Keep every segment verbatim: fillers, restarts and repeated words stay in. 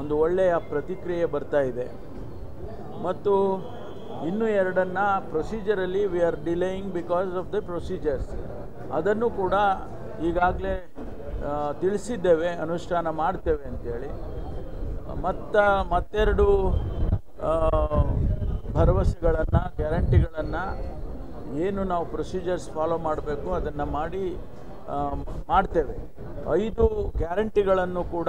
ಒಂದು ಒಳ್ಳೆಯ ಪ್ರತಿಕ್ರಿಯೆ ಬರ್ತಾ ಇದೆ. ಮತ್ತು ಇನ್ನೂ ಎರಡನ್ನು ಪ್ರೊಸೀಜರಲ್ಲಿ we are delaying because of the procedures, ಅದನ್ನು ಕೂಡ ಈಗಾಗಲೇ ತಿಳಿಸಿದ್ದೇವೆ, ಅನುಷ್ಠಾನ ಮಾಡ್ತೇವೆ ಅಂತೇಳಿ. ಮತ್ತು ಮತ್ತೆರಡು ಭರವಸೆಗಳನ್ನು ಗ್ಯಾರಂಟಿಗಳನ್ನು ಏನು ನಾವು ಪ್ರೊಸೀಜರ್ಸ್ ಫಾಲೋ ಮಾಡಬೇಕು ಅದನ್ನು ಮಾಡಿ ಮಾಡ್ತೇವೆ. ಐದು ಗ್ಯಾರಂಟಿಗಳನ್ನು ಕೂಡ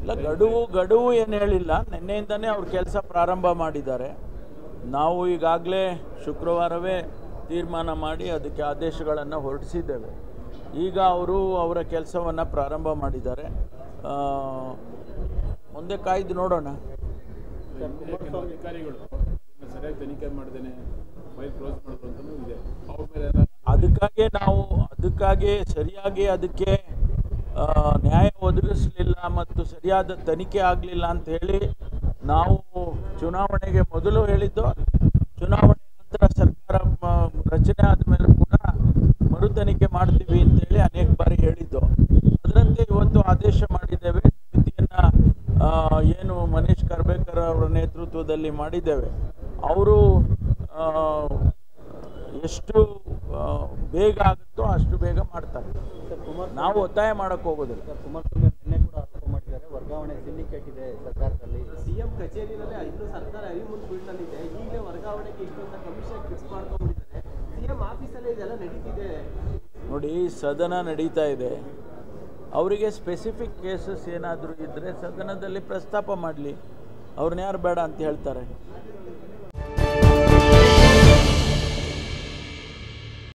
ಇಲ್ಲ, ಗಡುವು ಗಡುವು ಏನು ಹೇಳಿಲ್ಲ. ನಿನ್ನೆಯಿಂದನೇ ಅವ್ರ ಕೆಲಸ ಪ್ರಾರಂಭ ಮಾಡಿದ್ದಾರೆ. ನಾವು ಈಗಾಗಲೇ ಶುಕ್ರವಾರವೇ ತೀರ್ಮಾನ ಮಾಡಿ ಅದಕ್ಕೆ ಆದೇಶಗಳನ್ನು ಹೊರಡಿಸಿದ್ದೇವೆ. ಈಗ ಅವರು ಅವರ ಕೆಲಸವನ್ನು ಪ್ರಾರಂಭ ಮಾಡಿದ್ದಾರೆ. ಮುಂದೆ ಕಾಯ್ದು ನೋಡೋಣ. ಅದಕ್ಕಾಗಿ ನಾವು ಅದಕ್ಕಾಗಿ ಸರಿಯಾಗಿ ಅದಕ್ಕೆ ನ್ಯಾಯ ಒದಗಿಸಲಿಲ್ಲ ಮತ್ತು ಸರಿಯಾದ ತನಿಖೆ ಆಗಲಿಲ್ಲ ಅಂತ ಹೇಳಿ ನಾವು ಚುನಾವಣೆಗೆ ಮೊದಲು ಹೇಳಿದ್ದು, ಚುನಾವಣೆ ನಂತರ ಸರ್ಕಾರ ರಚನೆ ಆದಮೇಲೆ ಕೂಡ ಮರು ತನಿಖೆ ಮಾಡ್ತೀವಿ ಅಂತೇಳಿ ಅನೇಕ ಬಾರಿ ಹೇಳಿದ್ದು. ಅದರಂತೆ ಇವತ್ತು ಆದೇಶ ಮಾಡಿದ್ದೇವೆ. ಸಮಿತಿಯನ್ನು ಏನು ಮನೀಶ್ ಕರ್ಬೇಕರ್ ಅವರ ನೇತೃತ್ವದಲ್ಲಿ ಮಾಡಿದ್ದೇವೆ. ಅವರು ಎಷ್ಟು ಬೇಗ ಆಗುತ್ತೋ ಅಷ್ಟು ಬೇಗ ಮಾಡ್ತಾರೆ. ನಾವು ಒತ್ತಾಯ ಮಾಡಕ್ಕೆ ಹೋಗೋದಿಲ್ಲ. ನೋಡಿ, ಸದನ ನಡೀತಾ ಇದೆ. ಅವರಿಗೆ ಸ್ಪೆಸಿಫಿಕ್ ಕೇಸಸ್ ಏನಾದರೂ ಇದ್ದರೆ ಸದನದಲ್ಲಿ ಪ್ರಸ್ತಾಪ ಮಾಡಲಿ. ಅವ್ರನ್ನ ಯಾರು ಬೇಡ ಅಂತ ಹೇಳ್ತಾರೆ?